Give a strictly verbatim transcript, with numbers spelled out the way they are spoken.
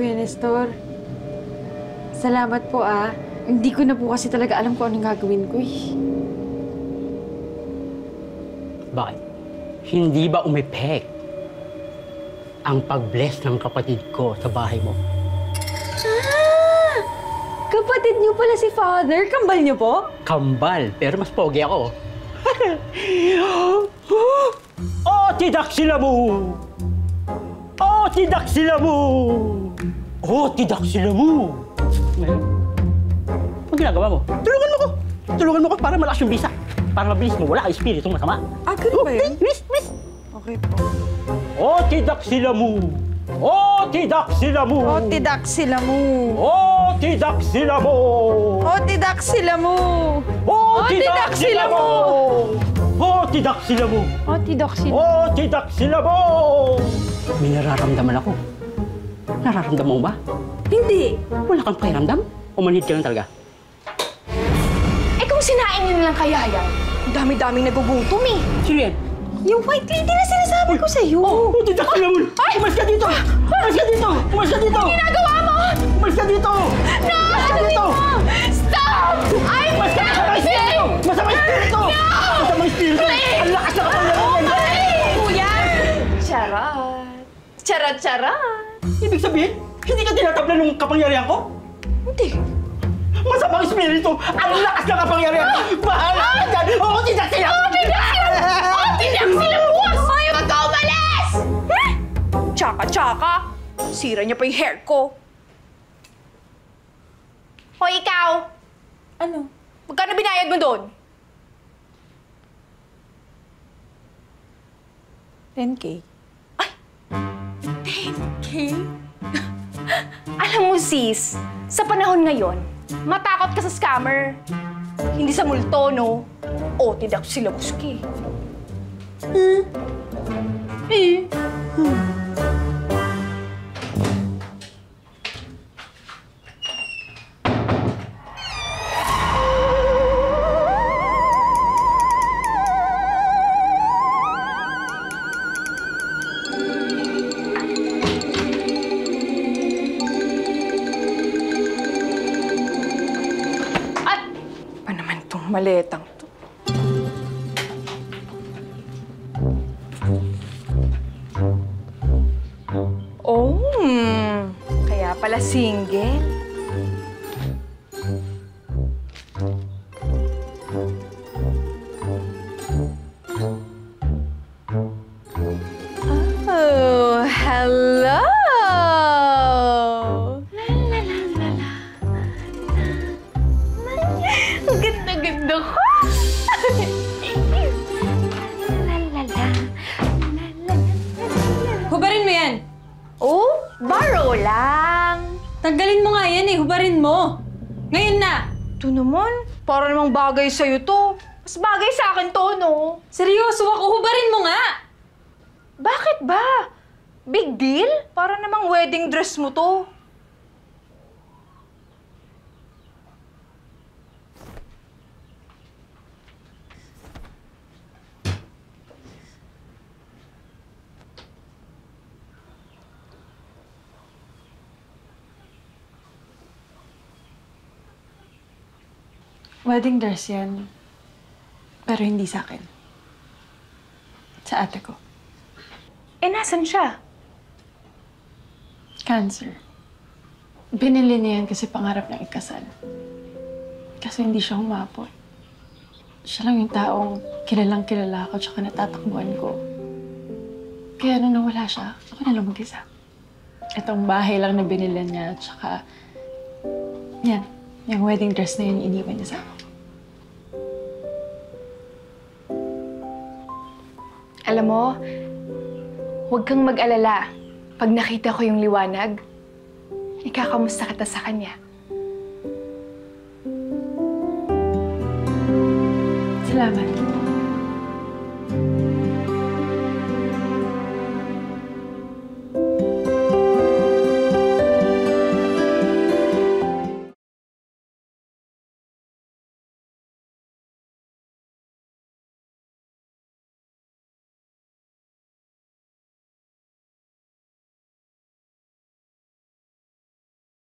Kuya Nestor. Salamat po ah. Hindi ko na po kasi talaga alam kung anong gagawin ko eh. Bakit? Hindi ba umepek ang pag-bless ng kapatid ko sa bahay mo? Ah! Kapatid niyo pala si Father? Kambal niyo po? Kambal, pero mas pogi ako. Oh, tidak sila mo! Oh, tidak sila mo! Oh, tidak sila mo! Ang ginagawa mo? Tulungan mo ko! Tulungan mo ko para malakas yung visa. Para mabilis mo, wala kang espiritong masama. Ah, ganun ba yun? Bilis, bilis! Okay po. Oh, tidak sila mo! Oh, tidak sila mo! Oh, tidak sila mo! Oh, tidak sila mo! Oh, tidak sila mo! Oh, tidak sila mo! Oh, tidak sila mo! Oh, tidak sila mo! Oh, tidak sila mo! May nararamdaman ako. Nararamdaman mo ba? Hindi. Wala kang pakiramdam? Umanhid ka lang talaga. Kung sinain niyo nilang kayayan, dami-daming nagugutom eh. Julian! Yung White Lady na sinasabi ko sa'yo. Oh, oh, tidak sila mo! Ay! Umalis ka dito! Umalis ka dito! Umalis ka dito! Ang ginagawa mo! Umalis ka dito! No! Ano dito? Stop! I'm starving! Masama yung spirito! No! Masama yung spirito! Ang lakas na kapag naman! Please! Kuya! Charot! Charot, charot! Ibig sabihin, hindi ka tinatablan ng kapangyarihan ko? Hindi. Masamang espiritu! Ang lakas na kapangyarihan! Bahala ka dyan! Oo, tindak sila! Oo, tindak sila! Oo, tindak sila! Huwag ka umalis! Tsaka-tsaka! Sira niya pa yung hair ko! O, ikaw! Ano? Magkano binayad mo doon? ten K. Ay! ten K? Alam mo, sis, sa panahon ngayon, matakot ka sa scammer. Hindi sa multo, no? O, tidak sila muski. Hmm. Eh. Hmm. Maletang to. Oh, hmm. Kaya pala single. Oh, hello! Hubarin mo yan! Oh, borrow lang! Tanggalin mo nga yan eh, hubarin mo! Ngayon na! Ito naman, para namang bagay sa'yo to. Mas bagay sa akin to, no? Seryoso ako, hubarin mo nga! Bakit ba? Big deal? Para namang wedding dress mo to. Wedding dress yan, pero hindi sa akin. Sa ate ko. Eh, nasan siya? Cancer. Binili niya yan kasi pangarap niyang ikasal. Kasi hindi siya humapon. Siya lang yung taong kilalang kilala ko tsaka natatakbuhan ko. Kaya nung nawala siya, ako na lang mag-isa. Itong bahay lang na binili niya tsaka... Yan. Yung wedding dress na yun, iniwan niya sa ako. Alam mo, huwag kang mag-alala. Pag nakita ko yung liwanag, ikakamusta kita sa kanya. Salamat.